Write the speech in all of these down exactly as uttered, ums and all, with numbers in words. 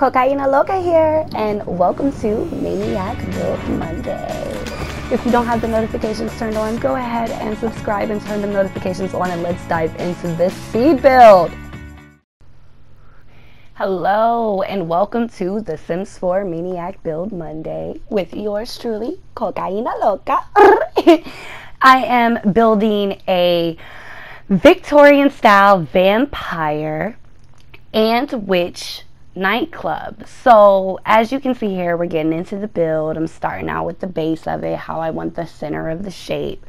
Cocaina Loca here, and welcome to Maniac Build Monday. If you don't have the notifications turned on, go ahead and subscribe and turn the notifications on, and let's dive into this speed build. Hello, and welcome to The Sims four Maniac Build Monday with yours truly, Cocaina Loca. I am building a Victorian-style vampire and witch nightclub. So as you can see here, we're getting into the build. I'm starting out with the base of it, how I want the center of the shape,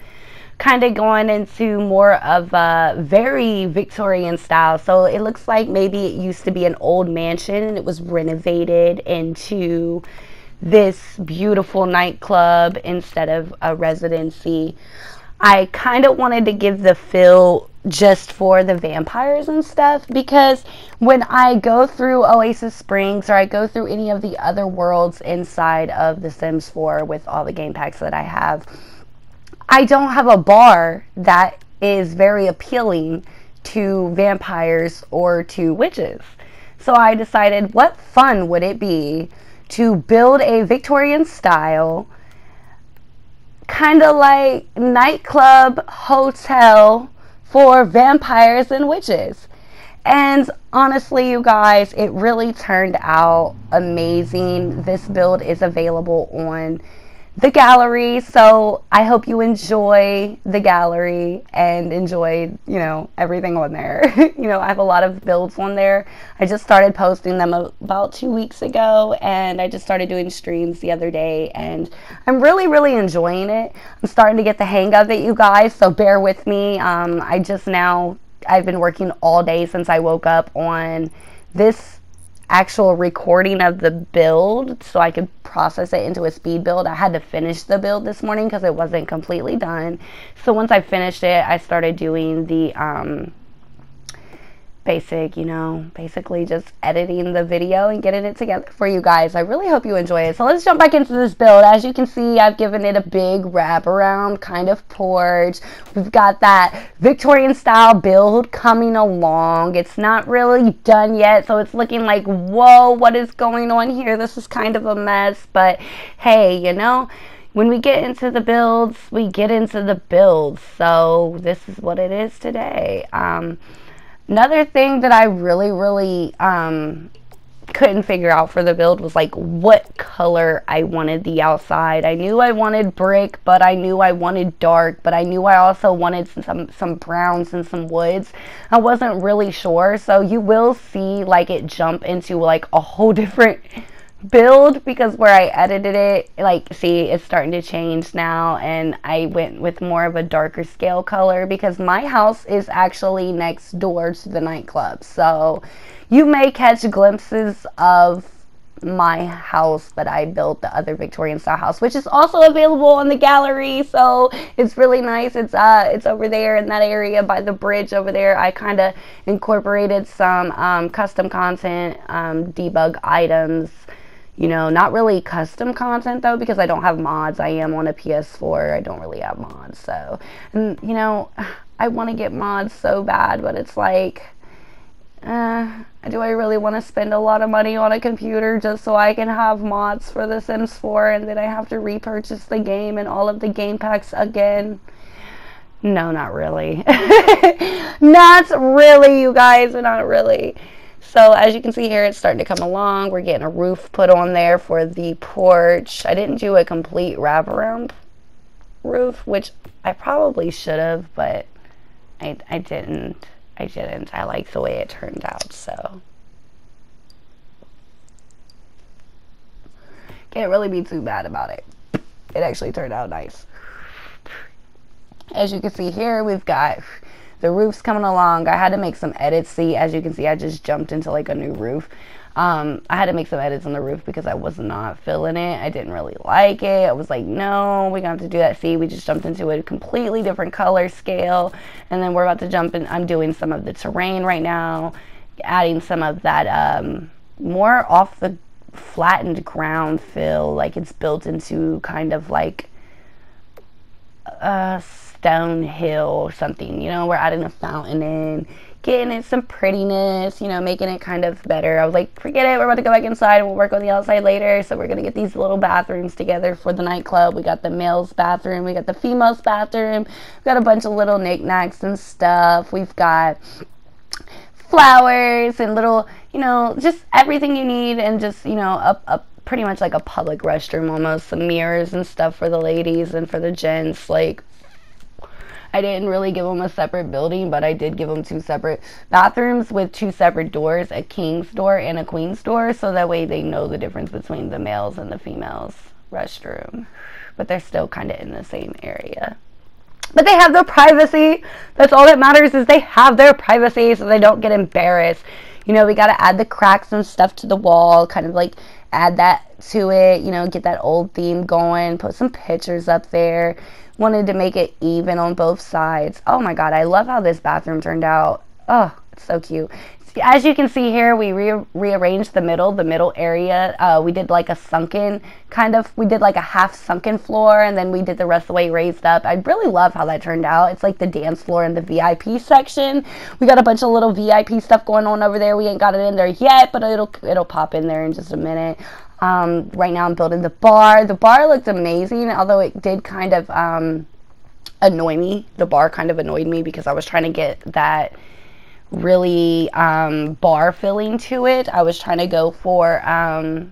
kind of going into more of a very Victorian style. So it looks like maybe it used to be an old mansion and it was renovated into this beautiful nightclub instead of a residency. I kind of wanted to give the feel just for the vampires and stuff, because when I go through Oasis Springs or I go through any of the other worlds inside of The Sims four with all the game packs that I have, I don't have a bar that is very appealing to vampires or to witches. So I decided, what fun would it be to build a Victorian style kind of like nightclub hotel for vampires and witches. And honestly, you guys, it really turned out amazing. This build is available on the gallery, so I hope you enjoy the gallery and enjoy, you know, everything on there. You know, I have a lot of builds on there. I just started posting them about two weeks ago, and I just started doing streams the other day, and I'm really really enjoying it. I'm starting to get the hang of it, you guys, so bear with me. um I just now I've been working all day since I woke up on this actual recording of the build so I could process it into a speed build. I had to finish the build this morning because it wasn't completely done. So once I finished it, I started doing the um, basic, you know, basically just editing the video and getting it together for you guys. I really hope you enjoy it. So let's jump back into this build. As you can see, I've given it a big wraparound kind of porch. We've got that Victorian style build coming along. It's not really done yet, so it's looking like, whoa, what is going on here? This is kind of a mess, but hey, you know, when we get into the builds, we get into the builds. So this is what it is today. Um, Another thing that I really, really um, couldn't figure out for the build was like what color I wanted the outside. I knew I wanted brick, but I knew I wanted dark, but I knew I also wanted some, some browns and some woods. I wasn't really sure, so you will see like it jump into like a whole different build, because where I edited it, like, see, it's starting to change now, and I went with more of a darker scale color because my house is actually next door to the nightclub, so you may catch glimpses of my house, but I built the other Victorian style house, which is also available on the gallery, so it's really nice. It's uh it's over there in that area by the bridge over there. I kind of incorporated some um, custom content, um, debug items. You know, not really custom content though, because I don't have mods. I am on a P S four. I don't really have mods, so, and, you know, I want to get mods so bad, but it's like, uh, do I really want to spend a lot of money on a computer just so I can have mods for The Sims four, and then I have to repurchase the game and all of the game packs again? No, not really. Not really, you guys, not really. So as you can see here, it's starting to come along. We're getting a roof put on there for the porch. I didn't do a complete wraparound roof, which I probably should have, but I, I didn't. I didn't. I like the way it turned out, so. Can't really be too bad about it. It actually turned out nice. As you can see here, we've got the roof's coming along. I had to make some edits. See, as you can see, I just jumped into like a new roof. Um, I had to make some edits on the roof because I was not feeling it. I didn't really like it. I was like, no, we're gonna have to do that. See, we just jumped into a completely different color scale. And then we're about to jump in. I'm doing some of the terrain right now, adding some of that um, more off the flattened ground feel. Like it's built into kind of like a uh, downhill or something. You know, we're adding a fountain in, getting it some prettiness, you know, making it kind of better. I was like, forget it, we're about to go back inside and we'll work on the outside later. So we're gonna get these little bathrooms together for the nightclub. We got the male's bathroom, we got the female's bathroom, we got a bunch of little knickknacks and stuff. We've got flowers and little, you know, just everything you need, and just, you know, up up pretty much like a public restroom almost, some mirrors and stuff for the ladies and for the gents. Like, I didn't really give them a separate building, but I did give them two separate bathrooms with two separate doors, a king's door and a queen's door, so that way they know the difference between the males and the females restroom, but they're still kind of in the same area. But they have their privacy. That's all that matters, is they have their privacy so they don't get embarrassed. You know, we got to add the cracks and stuff to the wall, kind of like add that to it, you know, get that old theme going, put some pictures up there. Wanted to make it even on both sides. Oh my God, I love how this bathroom turned out. Oh, it's so cute. As you can see here, we re rearranged the middle, the middle area. Uh, we did like a sunken kind of, we did like a half sunken floor, and then we did the rest of the way raised up. I really love how that turned out. It's like the dance floor and the V I P section. We got a bunch of little V I P stuff going on over there. We ain't got it in there yet, but it'll, it'll pop in there in just a minute. Um, right now I'm building the bar. The bar looked amazing, although it did kind of um, annoy me. The bar kind of annoyed me because I was trying to get that really um bar filling to it. I was trying to go for um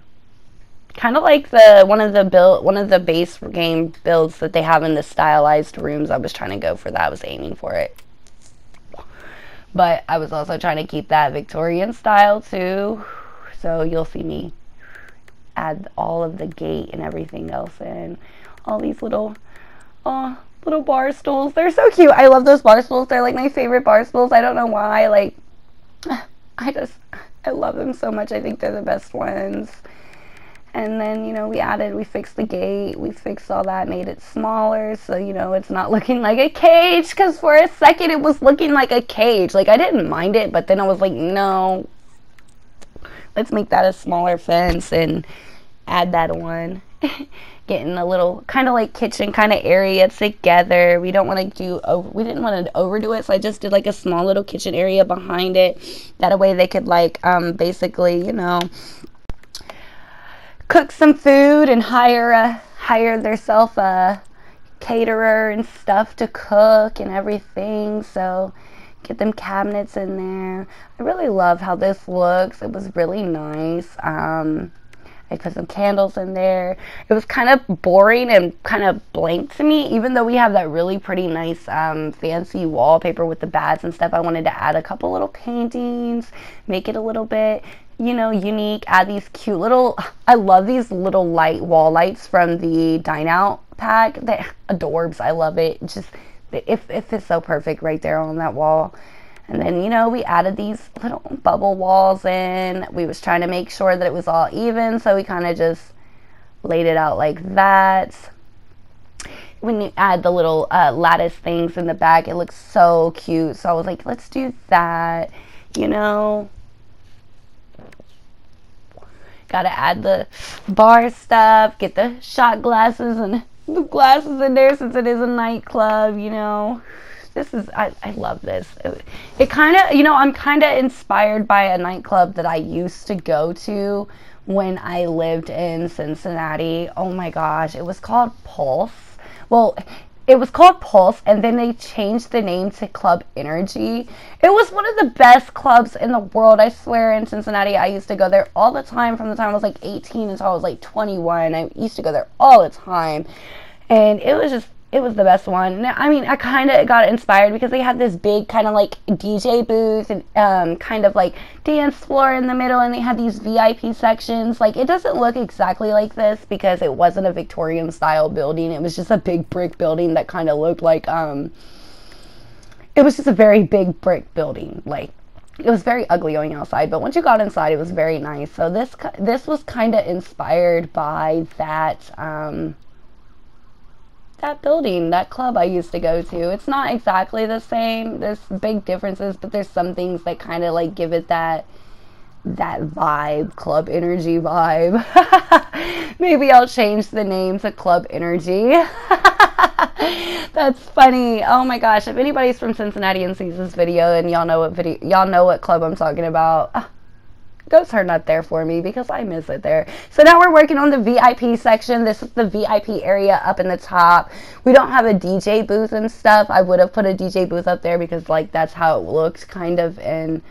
kind of like the one of the build one of the base game builds that they have in the stylized rooms. I was trying to go for that. I was aiming for it, but I was also trying to keep that Victorian style too, so you'll see me add all of the gate and everything else in. All these little oh uh, little bar stools. They're so cute. I love those bar stools. They're like my favorite bar stools. I don't know why. Like, I just, I love them so much. I think they're the best ones. And then, you know, we added, we fixed the gate. We fixed all that, made it smaller. So, you know, it's not looking like a cage. Because for a second, it was looking like a cage. Like, I didn't mind it. But then I was like, no. Let's make that a smaller fence and add that one. Getting a little kind of like kitchen kind of area together. We don't want to do over, we didn't want to overdo it, so I just did like a small little kitchen area behind it. That way they could like um basically, you know, cook some food and hire a hire theirself a caterer and stuff to cook and everything. So get them cabinets in there. I really love how this looks. It was really nice. um I put some candles in there. It was kind of boring and kind of blank to me, even though we have that really pretty nice um, fancy wallpaper with the bats and stuff. I wanted to add a couple little paintings, make it a little bit, you know, unique. Add these cute little, I love these little light wall lights from the Dine Out pack. They're adorbs. I love it. Just, it, it fits so perfect right there on that wall. And then, you know, we added these little bubble walls in. We was trying to make sure that it was all even, so we kind of just laid it out like that. When you add the little uh, lattice things in the back, it looks so cute. So I was like, let's do that, you know. Gotta add the bar stuff, get the shot glasses and the glasses in there since it is a nightclub, you know. This is, I, I love this. It, it kind of, you know, I'm kind of inspired by a nightclub that I used to go to when I lived in Cincinnati. Oh my gosh, it was called Pulse. Well, it was called Pulse, and then they changed the name to Club Energy. It was one of the best clubs in the world, I swear, in Cincinnati. I used to go there all the time from the time I was like eighteen until I was like twenty-one. I used to go there all the time, and it was just, it was the best one. I mean, I kind of got inspired because they had this big kind of like D J booth and um, kind of like dance floor in the middle, and they had these V I P sections. Like, it doesn't look exactly like this because it wasn't a Victorian style building. It was just a big brick building that kind of looked like, um, it was just a very big brick building. Like, it was very ugly on the outside, but once you got inside, it was very nice. So this, this was kind of inspired by that, um, that building, that club I used to go to. It's not exactly the same. There's big differences, but there's some things that kind of like give it that that vibe, Club Energy vibe. Maybe I'll change the name to Club Energy. That's funny. Oh my gosh. If anybody's from Cincinnati and sees this video and y'all know what video, y'all know what club I'm talking about, uh, go turn up there for me because I miss it there. So now we're working on the V I P section. This is the V I P area up in the top. We don't have a D J booth and stuff. I would have put a D J booth up there because like that's how it looks kind of in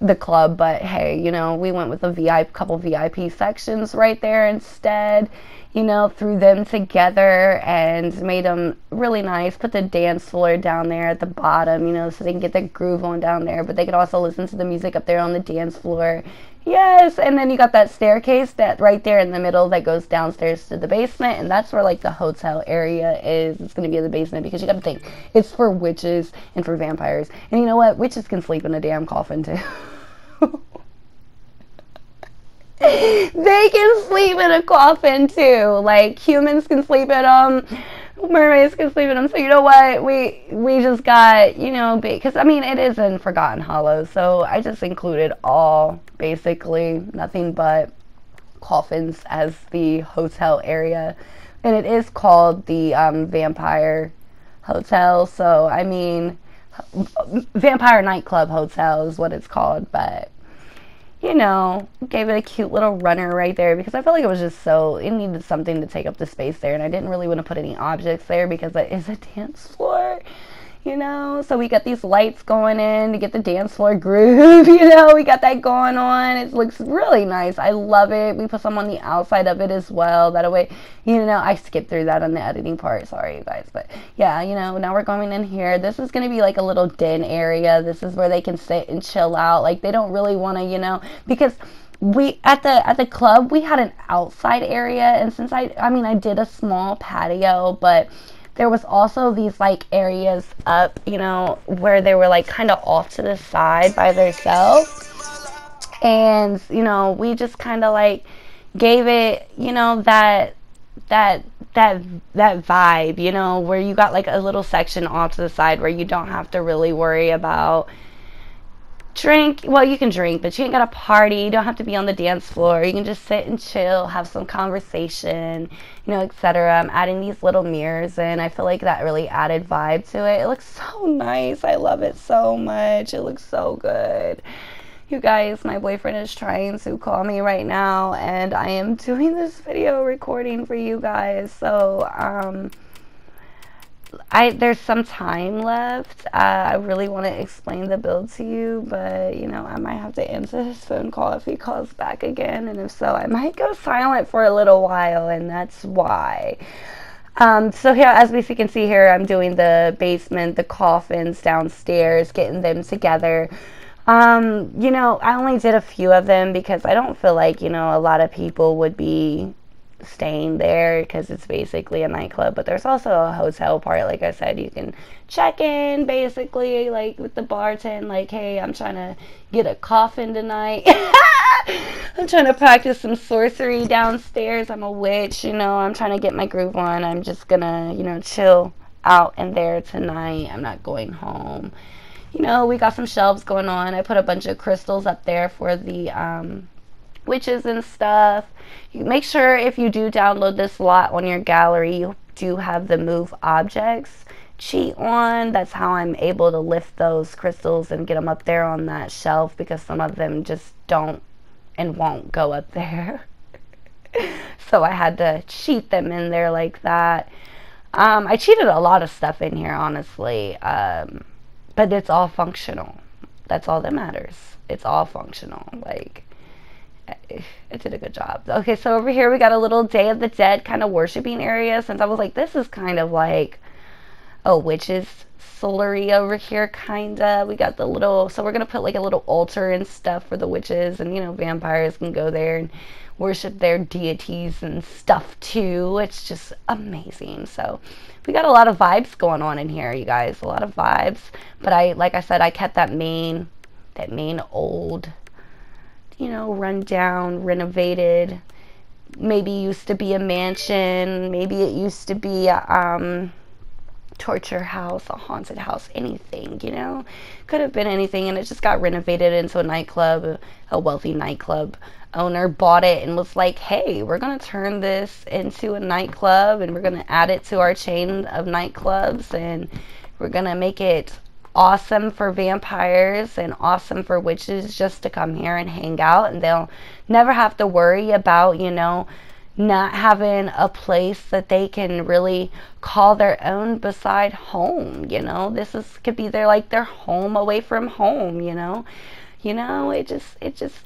the club, but hey, you know, we went with a V I P, couple V I P sections right there instead, you know, threw them together and made them really nice. Put the dance floor down there at the bottom, you know, so they can get the groove on down there, but they could also listen to the music up there on the dance floor. Yes, and then you got that staircase that right there in the middle that goes downstairs to the basement, and that's where like the hotel area is. It's gonna be in the basement because you gotta think it's for witches and for vampires, and you know what? Witches can sleep in a damn coffin too. They can sleep in a coffin too. Like humans can sleep in them. Mermaids can sleep in them. So you know what? We we just got, you know, because I mean it is in Forgotten Hollow, so I just included all, basically nothing but coffins as the hotel area, and it is called the um, Vampire Hotel. So I mean, Vampire Nightclub Hotel is what it's called, but. You know, gave it a cute little runner right there because I felt like it was just so, it needed something to take up the space there, and I didn't really want to put any objects there because it is a dance floor, you know. So we got these lights going in to get the dance floor groove, you know, we got that going on. It looks really nice. I love it. We put some on the outside of it as well. That way, you know, I skipped through that on the editing part. Sorry, you guys. But yeah, you know, now we're going in here. This is going to be like a little den area. This is where they can sit and chill out. Like they don't really want to, you know, because we at the at the club, we had an outside area. And since I, I mean, I did a small patio, but there was also these, like, areas up, you know, where they were, like, kind of off to the side by themselves. And, you know, we just kind of, like, gave it, you know, that, that, that, that vibe, you know, where you got, like, a little section off to the side where you don't have to really worry about drink. Well, you can drink, but you ain't got to party. You don't have to be on the dance floor. You can just sit and chill, have some conversation, you know, et cetera. I'm adding these little mirrors, and I feel like that really added vibe to it. It looks so nice. I love it so much. It looks so good. You guys, my boyfriend is trying to call me right now, and I am doing this video recording for you guys. So, um... I there's some time left. Uh, I really want to explain the build to you, but you know I might have to answer his phone call if he calls back again, and if so, I might go silent for a little while, and that's why. Um, so here, as we can see here, I'm doing the basement, the coffins downstairs, getting them together. Um, you know, I only did a few of them because I don't feel like you know a lot of people would be staying there because it's basically a nightclub, but there's also a hotel part. Like I said, you can check in basically like with the bartend, like, hey, I'm trying to get a coffin tonight. I'm trying to practice some sorcery downstairs. I'm a witch, you know, I'm trying to get my groove on. I'm just gonna, you know, chill out in there tonight. I'm not going home. You know, we got some shelves going on. I put a bunch of crystals up there for the um witches and stuff. You make sure if you do download this lot on your gallery, you do have the move objects cheat on. That's how I'm able to lift those crystals and get them up there on that shelf because some of them just don't and won't go up there. So I had to cheat them in there like that. Um, I cheated a lot of stuff in here, honestly, um, but it's all functional. That's all that matters. It's all functional. Like, I did a good job. Okay, so over here we got a little Day of the Dead kind of worshiping area, since I was like, this is kind of like a witch's slurry over here, kind of. We got the little, so we're going to put like a little altar and stuff for the witches, and you know, vampires can go there and worship their deities and stuff too. It's just amazing. So we got a lot of vibes going on in here, you guys, a lot of vibes. But I, like I said, I kept that main, that main old, you know, run down, renovated, maybe used to be a mansion, maybe it used to be a, um, torture house, a haunted house, anything, you know? Could have been anything, and it just got renovated into a nightclub. A wealthy nightclub owner bought it and was like, hey, we're going to turn this into a nightclub, and we're going to add it to our chain of nightclubs, and we're going to make it awesome for vampires and awesome for witches just to come here and hang out, and they'll never have to worry about, you know, not having a place that they can really call their own beside home. You know, this is could be their like their home away from home, you know. You know, it just it just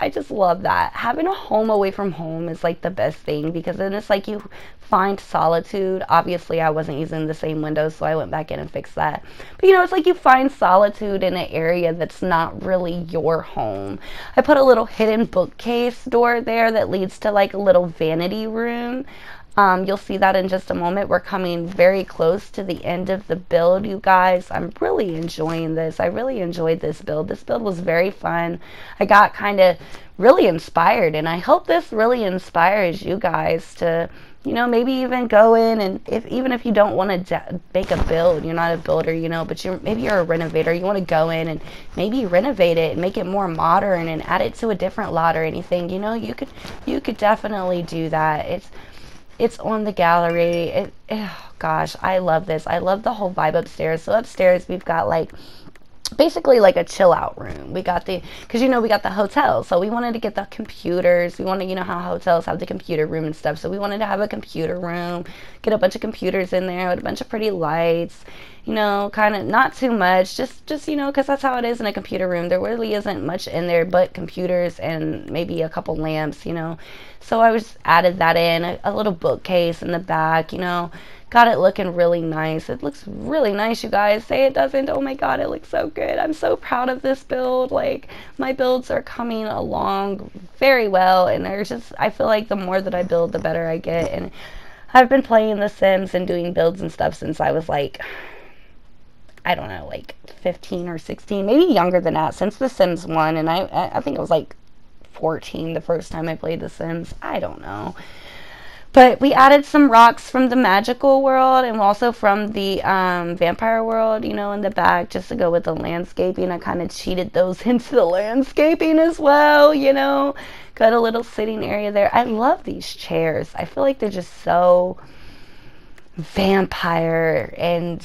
I just love that. Having a home away from home is like the best thing, because then it's like you find solitude. Obviously, I wasn't using the same windows, so I went back in and fixed that. But, you know, it's like you find solitude in an area that's not really your home. I put a little hidden bookcase door there that leads to like a little vanity room. Um, you'll see that in just a moment. We're coming very close to the end of the build, you guys. I'm really enjoying this. I really enjoyed this build. This build was very fun. I got kind of really inspired, and I hope this really inspires you guys to, you know, maybe even go in, and if even if you don't want to make a build, you're not a builder, you know, but you're maybe you're a renovator, you want to go in and maybe renovate it and make it more modern and add it to a different lot or anything, you know, you could you could definitely do that. It's It's on the gallery. It, oh gosh, I love this. I love the whole vibe upstairs. So upstairs, we've got like basically like a chill out room. We got the, because you know we got the hotel, so we wanted to get the computers. We wanted, you know how hotels have the computer room and stuff, so we wanted to have a computer room, get a bunch of computers in there with a bunch of pretty lights, you know, kind of not too much, just just you know, because that's how it is in a computer room. There really isn't much in there but computers and maybe a couple lamps, you know. So I just added that in, a, a little bookcase in the back, you know. Got it looking really nice. It looks really nice, you guys. Say it doesn't. Oh my god, it looks so good. I'm so proud of this build. Like, my builds are coming along very well, and there's just, I feel like the more that I build, the better I get. And I've been playing The Sims and doing builds and stuff since I was like, I don't know, like fifteen or sixteen, maybe younger than that, since The Sims one, and I, I think it was like fourteen the first time I played The Sims. I don't know. But we added some rocks from the magical world and also from the um, vampire world, you know, in the back, just to go with the landscaping. I kind of cheated those into the landscaping as well, you know. Got a little sitting area there. I love these chairs. I feel like they're just so vampire, and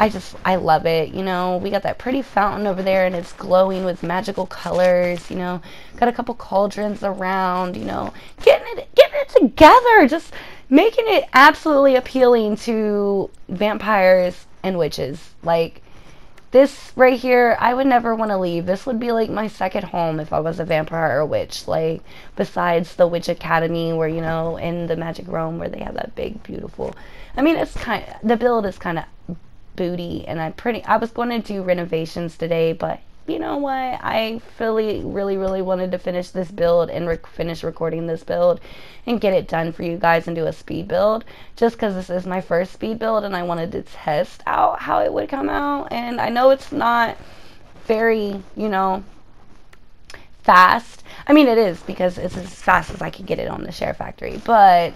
I just, I love it, you know. We got that pretty fountain over there, and it's glowing with magical colors, you know. Got a couple cauldrons around, you know. Getting it, getting it together, just making it absolutely appealing to vampires and witches. Like, this right here, I would never want to leave. This would be like my second home if I was a vampire or a witch. Like, besides the Witch Academy, where, you know, in the Magic Realm, where they have that big, beautiful. I mean, it's kind of, the build is kind of booty, and I pretty I was going to do renovations today, but you know what, I really really really wanted to finish this build and rec finish recording this build and get it done for you guys and do a speed build, just because this is my first speed build and I wanted to test out how it would come out. And I know it's not very, you know, fast. I mean, it is, because it's as fast as I could get it on the Share Factory, but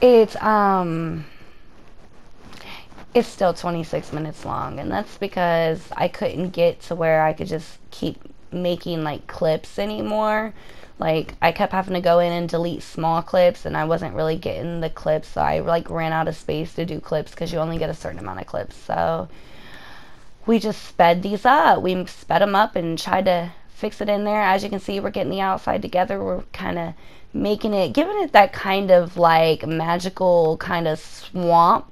it's um it's still twenty-six minutes long, and that's because I couldn't get to where I could just keep making like clips anymore. Like, I kept having to go in and delete small clips, and I wasn't really getting the clips, so I like ran out of space to do clips, because you only get a certain amount of clips. So we just sped these up. We sped them up and tried to fix it in there. As you can see, we're getting the outside together. We're kind of making it, giving it that kind of like magical kind of swamp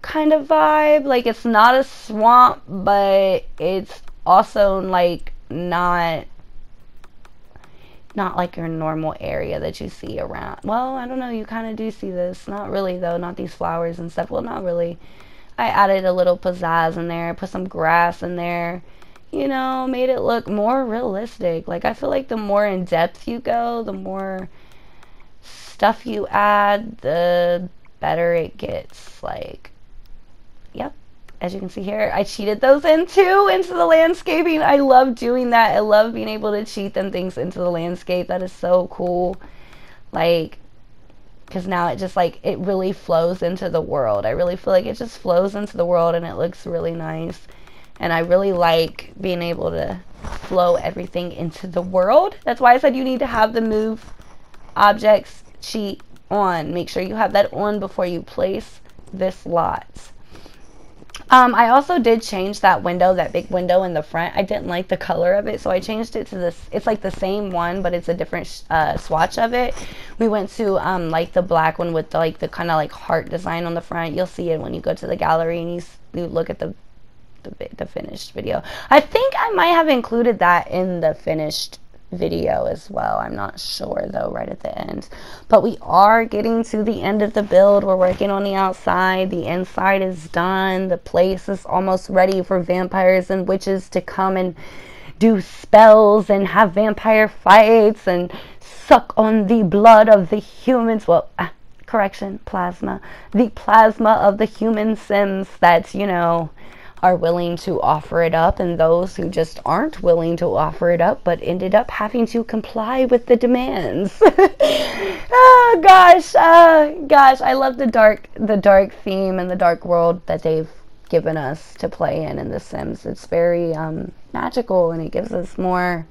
kind of vibe. Like, it's not a swamp, but it's also like not not like your normal area that you see around. Well, I don't know, you kind of do see this. Not really though, not these flowers and stuff. Well, not really. I added a little pizzazz in there, put some grass in there, you know, made it look more realistic. Like, I feel like the more in depth you go, the more stuff you add, the better it gets. Like, yep, as you can see here, I cheated those into into the landscaping. I love doing that. I love being able to cheat them things into the landscape. That is so cool. Like, because now it just, like, it really flows into the world. I really feel like it just flows into the world, and it looks really nice. And I really like being able to flow everything into the world. That's why I said you need to have the move objects sheet on. Make sure you have that on before you place this lot. Um, I also did change that window, that big window in the front. I didn't like the color of it, so I changed it to this. It's like the same one, but it's a different sh uh, swatch of it. We went to um, like the black one with the, like the kind of like heart design on the front. You'll see it when you go to the gallery and you, you look at the, the the finished video. I think I might have included that in the finished video as well. I'm not sure though right at the end, but we are getting to the end of the build. We're working on the outside. The inside is done. The place is almost ready for vampires and witches to come and do spells and have vampire fights and suck on the blood of the humans. Well, ah, correction, plasma. The plasma of the human Sims that, you know, are willing to offer it up, and those who just aren't willing to offer it up but ended up having to comply with the demands. Oh gosh, uh, gosh, I love the dark the dark theme and the dark world that they've given us to play in in The Sims. It's very um, magical, and it gives us more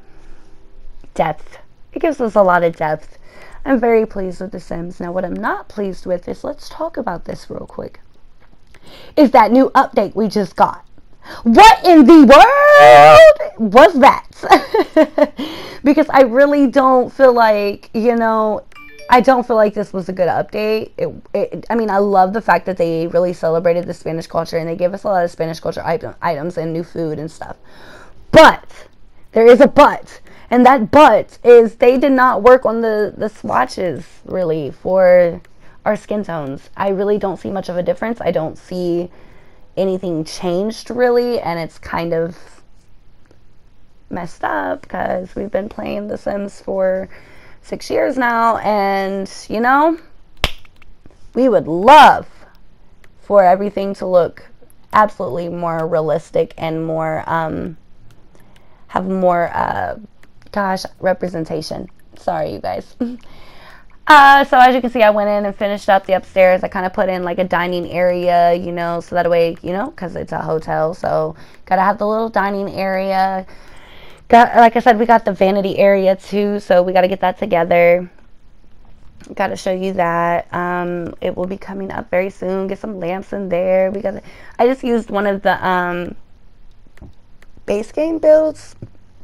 depth. It gives us a lot of depth. I'm very pleased with The Sims. Now what I'm not pleased with is, let's talk about this real quick, is that new update we just got. What in the world was that? Because I really don't feel like, you know, I don't feel like this was a good update. It, it, I mean, I love the fact that they really celebrated the Spanish culture, and they gave us a lot of Spanish culture item, items and new food and stuff. But there is a but, and that but is they did not work on the, the swatches really for our skin tones. I really don't see much of a difference. I don't see anything changed really, and it's kind of messed up because we've been playing The Sims for six years now, and you know, we would love for everything to look absolutely more realistic and more um have more uh gosh representation. Sorry you guys. Uh, so as you can see, I went in and finished up the upstairs. I kind of put in like a dining area, you know, so that way, you know, because it's a hotel, so gotta have the little dining area. Got, like I said, we got the vanity area too, so we gotta get that together. Gotta show you that. Um, it will be coming up very soon. Get some lamps in there. We gotta, I just used one of the um, base game builds,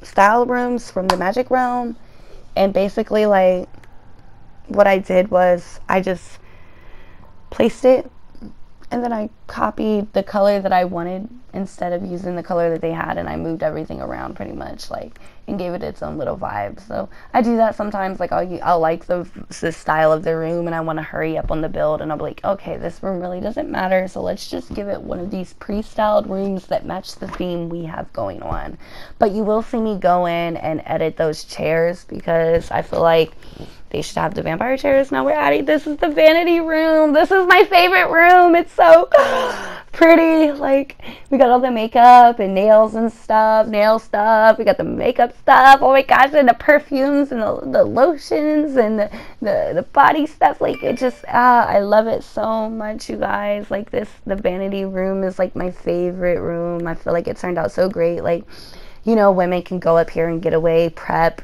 style rooms from the Magic Realm, and basically like, what I did was I just placed it, and then I copied the color that I wanted instead of using the color that they had, and I moved everything around pretty much, like, and gave it its own little vibe. So I do that sometimes, like I'll, I'll like the, the style of the room, and I want to hurry up on the build, and I'll be like, okay, this room really doesn't matter, so let's just give it one of these pre-styled rooms that match the theme we have going on. But you will see me go in and edit those chairs, because I feel like they should have the vampire chairs. Now we're adding, this is the vanity room. This is my favorite room. It's so pretty. Like, we got all the makeup and nails and stuff, nail stuff. We got the makeup stuff. Oh my gosh, and the perfumes and the, the lotions and the, the, the body stuff. Like, it just, ah, I love it so much, you guys. Like this, the vanity room is like my favorite room. I feel like it turned out so great. Like, you know, women can go up here and get away, prep,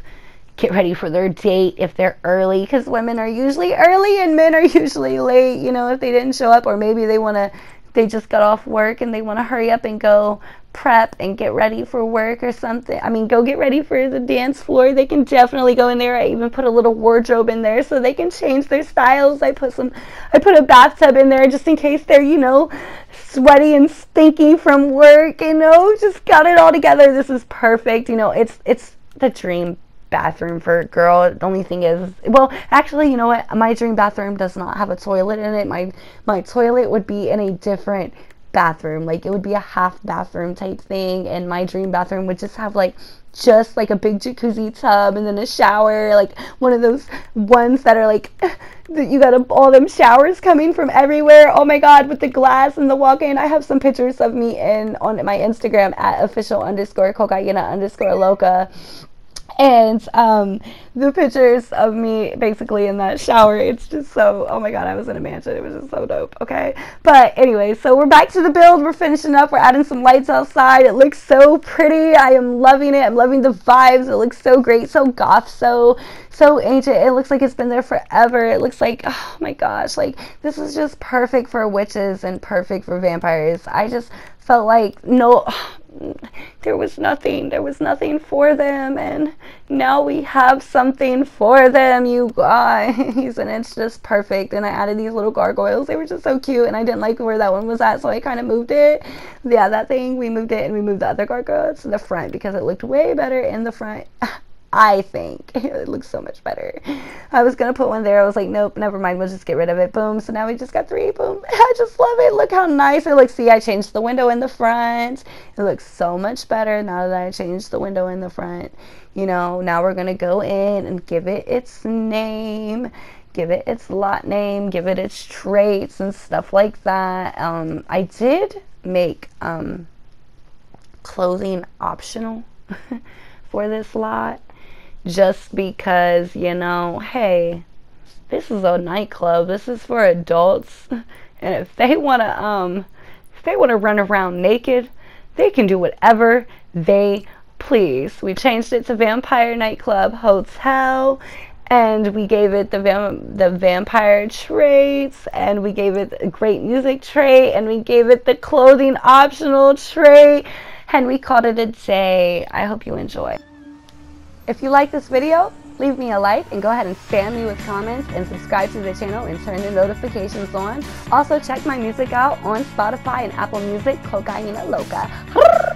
get ready for their date if they're early, because women are usually early and men are usually late, you know, if they didn't show up, or maybe they want to, they just got off work and they want to hurry up and go prep and get ready for work or something. I mean, go get ready for the dance floor. They can definitely go in there. I even put a little wardrobe in there so they can change their styles. I put some, I put a bathtub in there just in case they're, you know, sweaty and stinky from work, you know, just got it all together. This is perfect. You know, it's, it's the dream bathroom for a girl. The only thing is, well, actually, you know what, my dream bathroom does not have a toilet in it. My my toilet would be in a different bathroom. Like, it would be a half bathroom type thing, and my dream bathroom would just have like just like a big jacuzzi tub and then a shower, like one of those ones that are like you got a, all them showers coming from everywhere. Oh my god, with the glass and the walk-in. I have some pictures of me in on my Instagram at official underscore cocaina underscore loca. And um, the pictures of me basically in that shower, it's just so, oh my god, I was in a mansion. It was just so dope, okay? But anyway, so we're back to the build. We're finishing up. We're adding some lights outside. It looks so pretty. I am loving it. I'm loving the vibes. It looks so great, so goth, so, so ancient. It looks like it's been there forever. It looks like, oh my gosh, like this is just perfect for witches and perfect for vampires. I just felt like, no, there was nothing. There was nothing for them, and now we have something for them, you guys. And it's just perfect. And I added these little gargoyles. They were just so cute, and I didn't like where that one was at, so I kind of moved it. Yeah, that thing, we moved it, and we moved the other gargoyle to the front because it looked way better in the front. I think it looks so much better. I was gonna put one there. I was like, nope, never mind, we'll just get rid of it. Boom. So now we just got three. Boom. I just love it. Look how nice it looks. See, I changed the window in the front. It looks so much better now that I changed the window in the front. You know, now we're gonna go in and give it its name, give it its lot name, give it its traits and stuff like that. Um, I did make um, clothing optional for this lot. Just because, you know, hey, this is a nightclub. This is for adults. And if they want to, um, if they want to run around naked, they can do whatever they please. We changed it to Vampire Nightclub Hotel. And we gave it the vam the vampire traits, and we gave it a great music trait, and we gave it the clothing optional trait, and we called it a day. I hope you enjoy. If you like this video, leave me a like and go ahead and spam me with comments and subscribe to the channel and turn the notifications on. Also check my music out on Spotify and Apple Music, Cocaina Loca.